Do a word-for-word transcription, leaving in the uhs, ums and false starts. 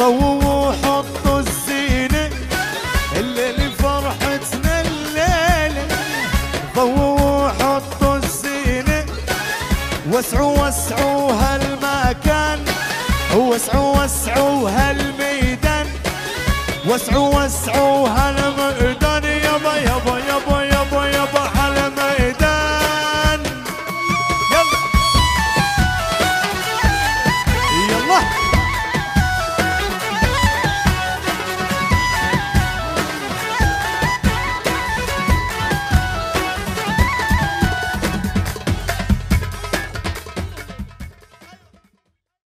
طووا وحطوا الزينة الليل فرحتنا الليلة، طووا وحطوا الزينة وسعوا وسعوا هالمكان، وسعوا وسعوا هالميدان، وسعوا وسعوا هالمكان.